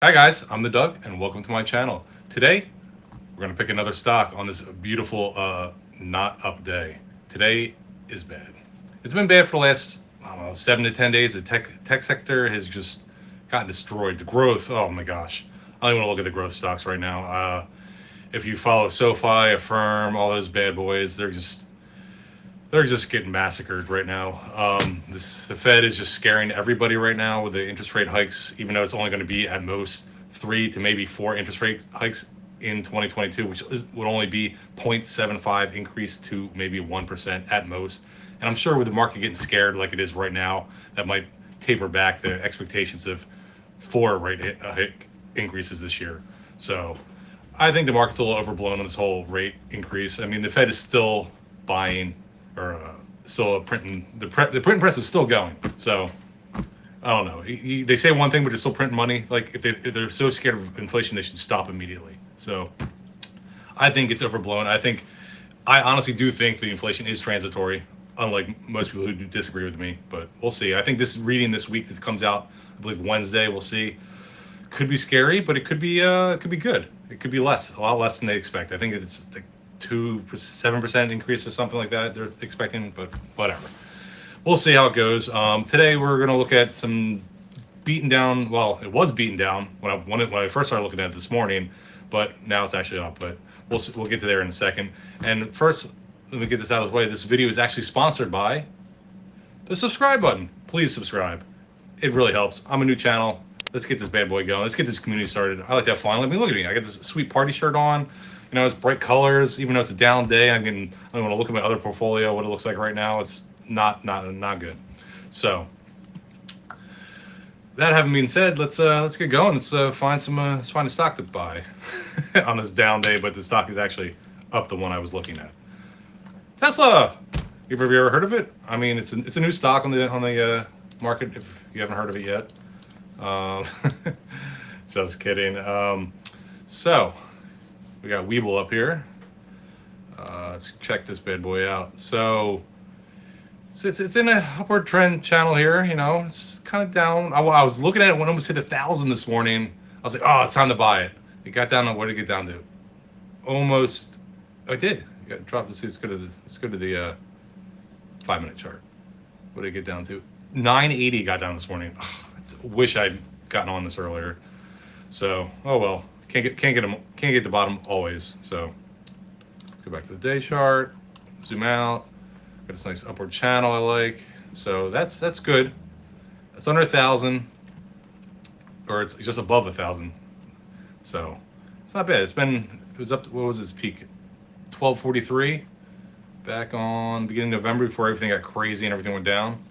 Hi guys, I'm The Doug and welcome to my channel. Today, we're gonna pick another stock on this beautiful not up day. Today is bad. It's been bad for the last, I don't know, 7 to 10 days. The tech sector has just gotten destroyed. The growth, oh my gosh. I don't even wanna look at the growth stocks right now. If you follow SoFi, Affirm, all those bad boys, they're just getting massacred right now. The Fed is just scaring everybody right now with the interest rate hikes, even though it's only going to be at most 3 to maybe 4 interest rate hikes in 2022, which would only be 0.75 increase to maybe 1% at most. And I'm sure with the market getting scared like it is right now, that might taper back the expectations of 4 rate increases this year. So I think the market's a little overblown on this whole rate increase. I mean, the Fed is still buying, or still printing, the printing press is still going. So I don't know. They say one thing, but they're still printing money. Like if they're so scared of inflation, they should stop immediately. So I think it's overblown. I honestly do think the inflation is transitory, unlike most people who do disagree with me, but we'll see. I think this reading this week, this comes out, I believe Wednesday, we'll see. Could be scary, but it could be good. It could be less, a lot less than they expect. I think it's like 7% increase or something like that they're expecting, but whatever, we'll see how it goes. Today we're gonna look at some beaten down, well, it was beaten down when I first started looking at it this morning, but now it's actually up, but we'll get to there in a second. And first, let me get this out of the way. This video is actually sponsored by the subscribe button. Please subscribe, it really helps. I'm a new channel. Let's get this bad boy going. Let's get this community started. I like to have fun. Let me look at me. I got this sweet party shirt on. You know, it's bright colors, even though it's a down day. I want to look at my other portfolio, what it looks like right now. It's not good. So that having been said, let's get going. Let's find a stock to buy on this down day. But the stock is actually up, the one I was looking at. Tesla. Have you ever heard of it? I mean, it's a new stock on the market. If you haven't heard of it yet, just kidding. So. We got Weeble up here. Let's check this bad boy out. So it's in an upward trend channel here. You know, it's kind of down. I was looking at it when it almost hit 1,000 this morning. I was like, oh, it's time to buy it. It got down to, what did it get down to? Almost, oh, it did. You got dropped. Let's go to the 5-minute chart. What did it get down to? 980 got down this morning. Oh, I wish I'd gotten on this earlier. So, oh well. Can't get the bottom always. So let's go back to the day chart, zoom out. Got this nice upward channel I like. So that's good. It's under 1,000, or it's just above 1,000. So it's not bad. It was up to, what was its peak? 1243 back on beginning of November before everything got crazy and everything went down.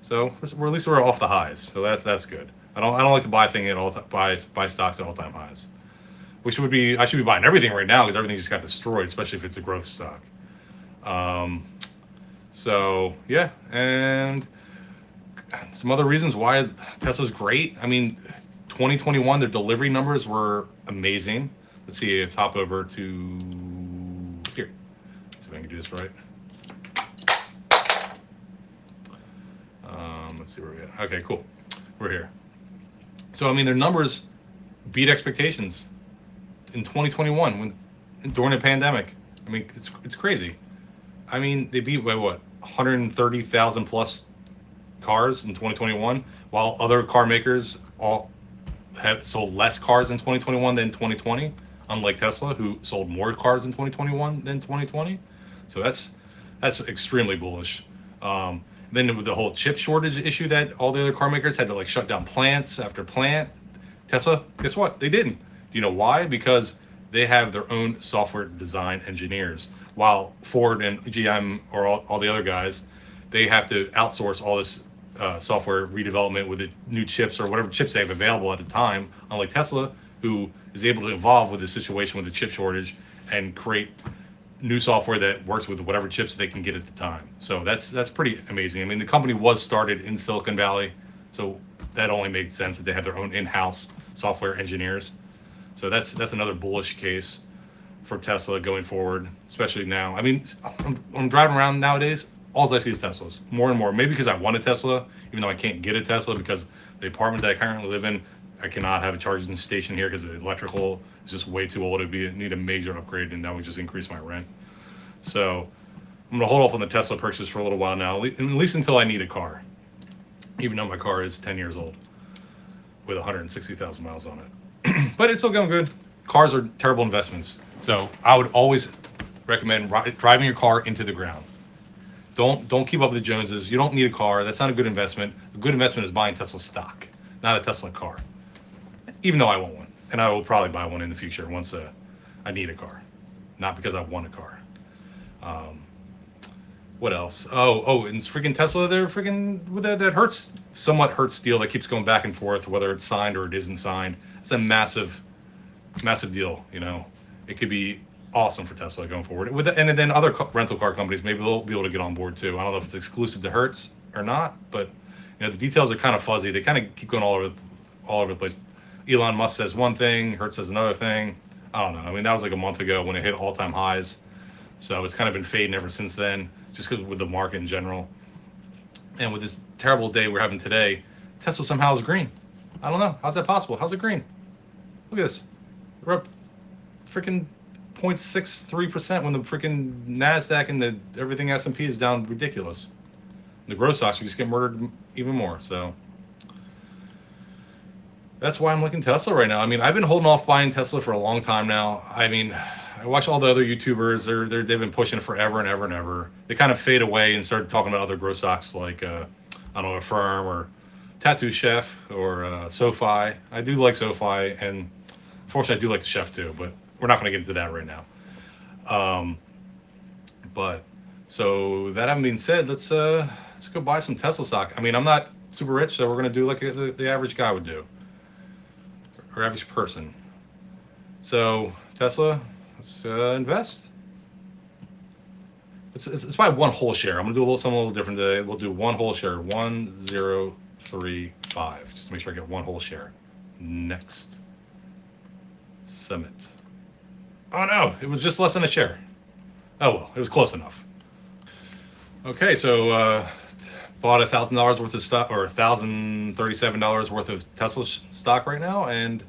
So we're at least we're off the highs. So that's good. I don't like to buy stocks at all time highs. Which would be, I should be buying everything right now because everything just got destroyed, especially if it's a growth stock. So yeah, and some other reasons why Tesla's great. I mean, 2021, their delivery numbers were amazing. Let's see, let's hop over to here. Let's see if I can do this right. Let's see where we at. Okay, cool. We're here. So I mean, their numbers beat expectations. In 2021, during a pandemic, I mean, it's crazy. I mean, they beat by what, 130,000 plus cars in 2021, while other car makers all have sold less cars in 2021 than 2020. Unlike Tesla, who sold more cars in 2021 than 2020. So that's extremely bullish. Then with the whole chip shortage issue that all the other car makers had to like shut down plants after plant. Tesla, guess what? They didn't. You know why? Because they have their own software design engineers, while Ford and GM or all the other guys, they have to outsource all this software redevelopment with the new chips or whatever chips they have available at the time, unlike Tesla, who is able to evolve with the situation with the chip shortage and create new software that works with whatever chips they can get at the time. So that's pretty amazing. I mean, the company was started in Silicon Valley, so that only made sense that they have their own in-house software engineers. So that's another bullish case for Tesla going forward, especially now. I mean, I'm driving around nowadays, all I see is Teslas, more and more. Maybe because I want a Tesla, even though I can't get a Tesla because the apartment that I currently live in I cannot have a charging station here because the electrical is just way too old. It'd need a major upgrade, and that would just increase my rent. So I'm gonna hold off on the Tesla purchase for a little while now, at least until I need a car, even though my car is 10 years old with 160,000 miles on it. But it's still going good. Cars are terrible investments. So I would always recommend driving your car into the ground. Don't keep up with the Joneses. You don't need a car. That's not a good investment. A good investment is buying Tesla stock, not a Tesla car. Even though I want one, and I will probably buy one in the future once I need a car, not because I want a car. What else? Oh, and it's freaking Tesla. They're freaking that Hertz, somewhat Hertz deal that keeps going back and forth, whether it's signed or it isn't signed. It's a massive, massive deal. You know, it could be awesome for Tesla going forward. With the, and then other rental car companies, maybe they'll be able to get on board too. I don't know if it's exclusive to Hertz or not, but you know the details are kind of fuzzy. They kind of keep going all over the place. Elon Musk says one thing, Hertz says another thing. I don't know. I mean, that was like a month ago when it hit all-time highs. So it's kind of been fading ever since then, just because with the market in general. And with this terrible day we're having today, Tesla somehow is green. I don't know. How's that possible? How's it green? Look at this. We're up freaking 0.63% when the freaking NASDAQ and the everything S&P is down ridiculous. The growth stocks are just getting murdered even more. So that's why I'm looking Tesla right now. I mean, I've been holding off buying Tesla for a long time now. I mean, I watch all the other YouTubers. They've been pushing it forever and ever and ever. They kind of fade away and start talking about other growth stocks like, I don't know, Affirm or Tattoo Chef or SoFi. I do like SoFi, and unfortunately, I do like the Chef too, but we're not going to get into that right now. But so that having been said, let's go buy some Tesla stock. I mean, I'm not super rich, so we're going to do like the average guy would do. Or average person. So Tesla, let's invest. Let's buy one whole share. I'm gonna do something a little different today. We'll do one whole share, 1035. Just to make sure I get one whole share. Next. Summit. Oh no, it was just less than a share. Oh well, it was close enough. Okay, so bought $1,000 worth of stock, or $1,037 worth of Tesla stock right now, and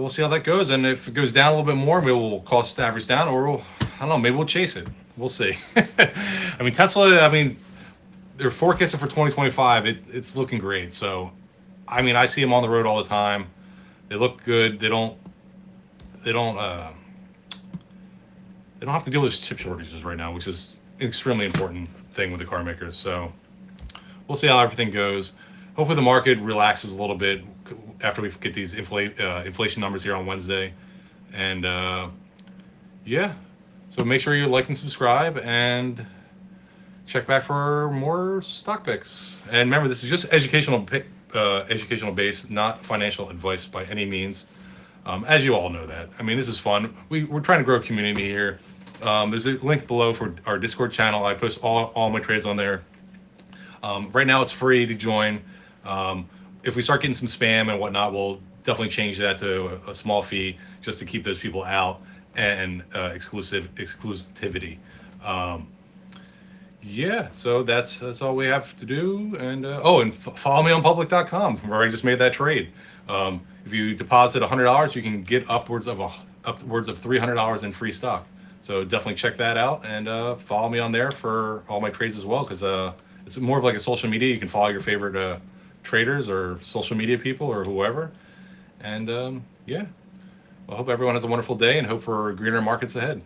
we'll see how that goes. And if it goes down a little bit more, maybe we'll cost average down, or we'll, I don't know, maybe we'll chase it. We'll see. I mean, Tesla, I mean, they're forecasting for 2025. It's looking great. So, I mean, I see them on the road all the time. They look good. They don't have to deal with chip shortages right now, which is an extremely important thing with the car makers. So we'll see how everything goes. Hopefully the market relaxes a little bit after we get these inflation numbers here on Wednesday. And yeah, so make sure you like and subscribe and check back for more stock picks. And remember, this is just educational based, not financial advice by any means. As you all know that. I mean, this is fun. We're trying to grow a community here. There's a link below for our Discord channel. I post all my trades on there. Right now it's free to join. If we start getting some spam and whatnot, we'll definitely change that to a small fee just to keep those people out and exclusivity. Yeah, so that's all we have to do. And and follow me on public.com where I just made that trade. If you deposit $100, you can get upwards of $300 in free stock. So definitely check that out, and follow me on there for all my trades as well, because it's more of like a social media. You can follow your favorite traders or social media people or whoever. And yeah, well, I hope everyone has a wonderful day and hope for greener markets ahead.